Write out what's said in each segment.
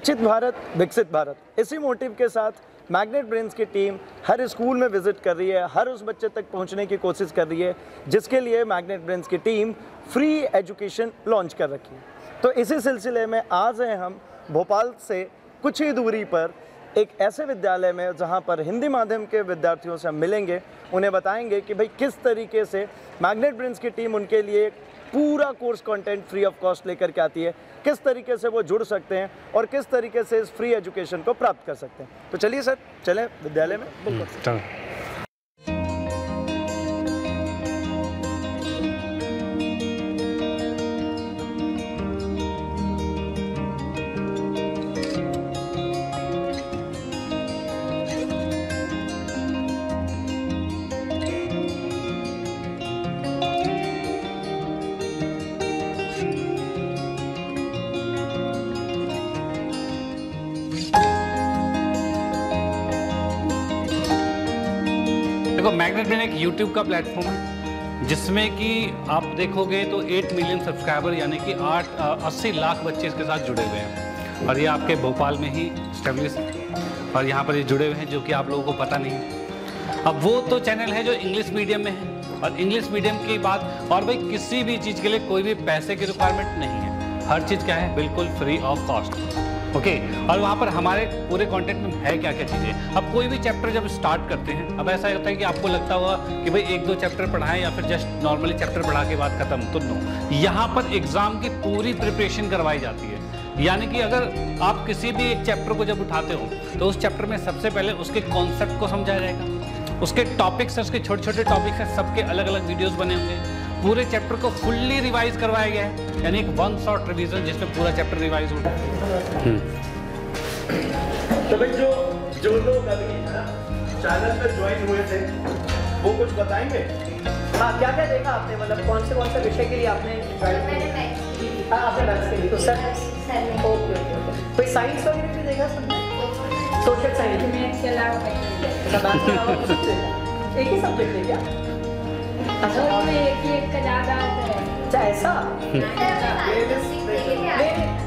शिक्षित भारत विकसित भारत, इसी मोटिव के साथ मैग्नेट ब्रेन्स की टीम हर स्कूल में विजिट कर रही है, हर उस बच्चे तक पहुंचने की कोशिश कर रही है जिसके लिए मैग्नेट ब्रेन्स की टीम फ्री एजुकेशन लॉन्च कर रखी है। तो इसी सिलसिले में आज हैं हम भोपाल से कुछ ही दूरी पर एक ऐसे विद्यालय में जहां पर हिंदी माध्यम के विद्यार्थियों से हम मिलेंगे, उन्हें बताएंगे कि भाई किस तरीके से मैग्नेट ब्रेन्स की टीम उनके लिए पूरा course content free of cost लेकर के आती है, किस तरीके से वो जुड़ सकते हैं और किस तरीके से इस फ्री एजुकेशन को प्राप्त कर सकते हैं। तो चलिए सर, चलें विद्यालय में। बिल्कुल। देखो, मैग्नेट ब्रेन एक YouTube का प्लेटफॉर्म है जिसमें कि आप देखोगे तो 8 मिलियन सब्सक्राइबर यानी कि 80 लाख बच्चे इसके साथ जुड़े हुए हैं और ये आपके भोपाल में ही एस्टेब्लिश है और यहाँ पर ये जुड़े हुए हैं जो कि आप लोगों को पता नहीं। अब वो तो चैनल है जो इंग्लिश मीडियम में है और इंग्लिश मीडियम की बात, और भाई किसी भी चीज़ के लिए कोई भी पैसे की रिक्वायरमेंट नहीं है, हर चीज़ क्या है बिल्कुल फ्री ऑफ कॉस्ट। ओके और वहाँ पर हमारे पूरे कंटेंट में है क्या क्या चीज़ें। अब कोई भी चैप्टर जब स्टार्ट करते हैं, अब ऐसा होता है कि आपको लगता हुआ कि भाई 1-2 चैप्टर पढ़ाएं या फिर जस्ट नॉर्मली चैप्टर पढ़ा के बाद खत्म, तो नो, यहाँ पर एग्ज़ाम की पूरी प्रिपरेशन करवाई जाती है। यानी कि अगर आप किसी भी एक चैप्टर को जब उठाते हो तो उस चैप्टर में सबसे पहले उसके कॉन्सेप्ट को समझाया जाएगा, उसके टॉपिक्स, उसके छोटे छोटे टॉपिक्स हैं, सबके अलग अलग वीडियोज़ बने होंगे, पूरे चैप्टर को फुल्ली रिवाइज करवाया गया है यानी एक वन शॉट रिवीजन जिसमें पूरा चैप्टर रिवाइज होता है। तो भाई जो लोग अभी चैनल पे ज्वाइन हुए थे वो कुछ बताएंगे? हाँ, क्या क्या देखा आपने, मतलब कौन से विषय के लिए आपने कोई साइंस वगैरह भी देखा? सोशल साइंस में एक ही सब्जेक्ट है क्या? अच्छा, एक का ज़्यादा है ऐसा?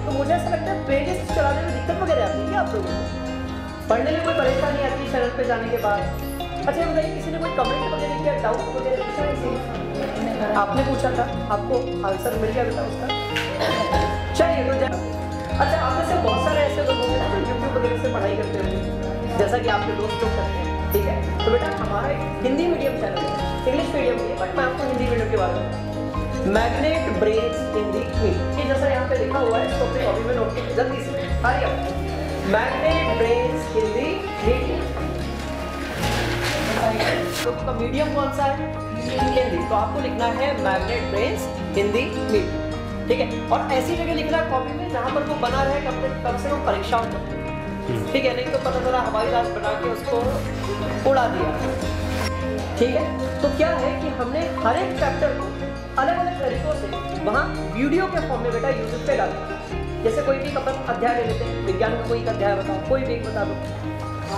तो मुझे ऐसा लगता है प्लेलिस्ट चलाने में दिक्कत वगैरह आती है क्या आप लोगों को? पढ़ने में कोई परेशानी आती है चैनल पे जाने के बाद? अच्छा ये बताइए, किसी ने कोई कमेंट वगैरह किया, डाउट वगैरह पूछा? किसी आपने पूछा था, आपको आंसर मिल गया बेटा उसका? चाहिए तो जाए। अच्छा, आप में से बहुत सारे ऐसे लोग होंगे जो यूट्यूब वगैरह से पढ़ाई करते होंगे, जैसा कि आपके दोस्त लोग करते हैं, ठीक है? तो बेटा हमारा हिंदी मीडियम चैनल है, इंग्लिश मीडियम है, बट मैं आपको हिंदी मीडियम के बारे में मैग्नेट ब्रेन्स हिंदी की, जैसा यहाँ पे लिखा हुआ है तो अपने अभी में नोट कीजिए जल्दी से, आइए मैग्नेट ब्रेन्स हिंदी मीडियम। तो आपका मीडियम कौन सा है? हिंदी। तो आपको लिखना है मैग्नेट ब्रेन्स हिंदी मीडियम, ठीक है? और ऐसी जगह लिखना कॉपी में जहाँ पर वो बना रहे कब से वो परीक्षाओं तक, ठीक है? नहीं तो पता चला हवाई जहाज बना के उसको उड़ा दिया, ठीक है? तो क्या है कि हमने हर एक चैप्टर को अलग अलग तरीकों से वहाँ वीडियो के फॉर्म में बेटा यूट्यूब पे डाला। जैसे कोई भी अपन अध्याय ले लेते हैं, विज्ञान का कोई एक अध्याय बताओ, कोई भी एक बता दो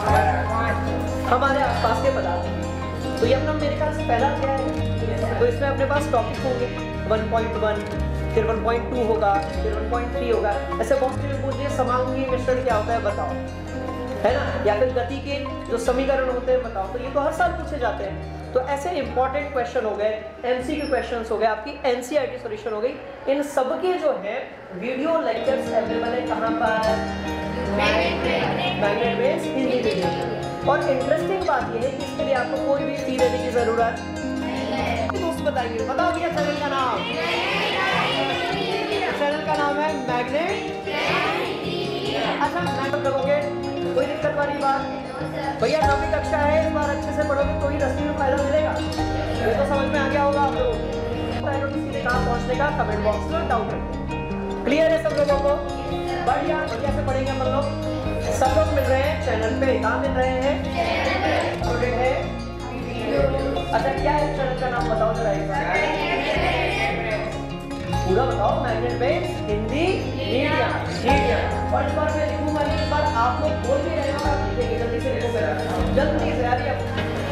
हमारे आसपास के पदार्थ। तो ये अपना मेरे ख्याल से पहला अध्याय है, तो इसमें अपने पास टॉपिक होंगे 1.1, फिर 1.2 होगा, फिर 1.3 होगा, ऐसे बहुत से पूछ रहे समांगी मिश्रण क्या होता है बताओ, है ना? या फिर गति के जो समीकरण होते हैं बताओ। तो ये तो हर साल पूछे जाते हैं। तो ऐसे इंपॉर्टेंट क्वेश्चन हो गए, एमसीक्यू क्वेश्चंस हो गए, आपकी एनसीईआरटी सॉल्यूशन हो गई। इन सबके जो है वीडियो लेक्चर्स अवेलेबल है कहाँ पर? और इंटरेस्टिंग बात यह है कि इसके लिए आपको कोई भी फी देने की जरूरत दोस्त बताइए, बताओ भैया चैनल का नाम। चैनल का नाम है मैग्नेट। अच्छा, मैम लगोगे कोई दिक्कत वाली बात? भैया 9वीं कक्षा है, इस बार अच्छे से पढ़ोगे तो ही 10वीं में फायदा मिलेगा। ये तो समझ में आ गया होगा आप लोगों को। सीधे कहाँ पहुँचने का कमेंट बॉक्स में डाउट करते, क्लियर है सब लोगों को? बढ़िया, बढ़िया से पढ़ेंगे हम लोग। सब लोग मिल रहे हैं चैनल पे, कहाँ मिल रहे हैं? अच्छा, क्या है चैनल का नाम बताओ जरा एक बार, पूरा बताओ। Magnet brains Hindi medium. और इस बार मैं लिखूंगा, इस बार आप लोग बोल भी रहे हो, जल्दी से लिखोगे, जल्दी से यार। ये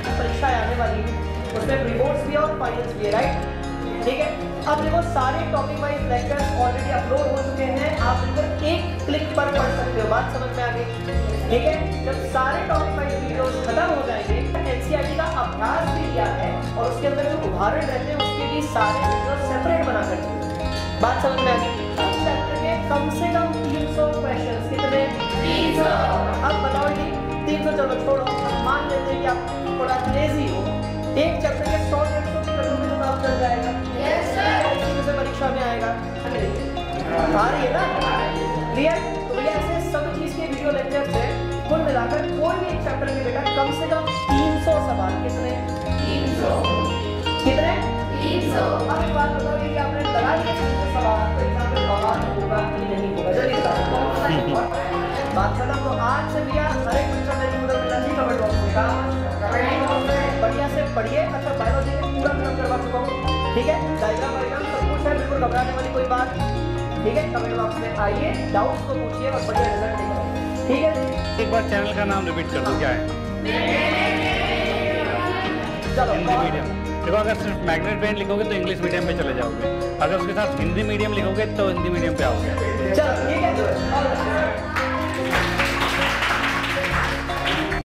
परीक्षा आने वाली है, उसमें रिपोर्ट्स भी है और फाइनल्स भी है, राइट? ठीक है। अब देखो सारे topic wise lectures already upload हो चुके हैं, आप बिल्कुल एक क्लिक पर पढ़ सकते हो। बात समझ में आ गई? ठीक है, जब सारे टॉपिक वाइज वीडियोस खत्म हो जाएंगे तो एनसीईआरटी का अभ्यास भी किया है और उसके अंदर जो उदाहरण रहते हैं उसके भी सारे वीडियोस सेपरेट बना कर दिए। बात समझ में आ गई? हर चैप्टर के कम से कम 300 क्वेश्चंस। कितने? 300। अब बताओ जी 300, चलो छोड़ो, मान लेते हैं कि आप थोड़ा लेजी हो, एक चैप्टर के 100 चल जाएगा। यस सर, इसी से परीक्षा में आएगा। आ रही है ना? क्लियर? तो भैया ऐसे सब चीज के वीडियो लेक्चर्स है, कुल मिलाकर कोई भी एक चैप्टर के बेटा कम से कम 300 सवाल। कितने? 300। कितने? 300। अब बात बताओ कि आपने लगा लिया सवाल तो एग्जाम में बवाल होगा कि नहीं होगा? चलिए बात करना। तो आज से भैया हर एक बच्चा मेरे को मिला जी कमेंट बॉक्स में कमेंट बढ़िया से पढ़िए। अच्छा बायोलॉजी पूरा खत्म करवा चुका हूँ, ठीक है, डायग्राम वायग्राम सब कुछ है, बिल्कुल घबराने वाली कोई बात, ठीक है। कमेंट बॉक्स में आइए, डाउट्स को पूछिए और बढ़िया रिजल्ट निकालिए, ठीक है। एक बार चैनल का नाम रिपीट कर दो, क्या है? चलो हिंदी मीडियम देखो, अगर सिर्फ मैग्नेट ब्रेन लिखोगे तो इंग्लिश मीडियम पे चले जाओगे, अगर उसके साथ हिंदी मीडियम लिखोगे तो हिंदी मीडियम पे आओगे। चलो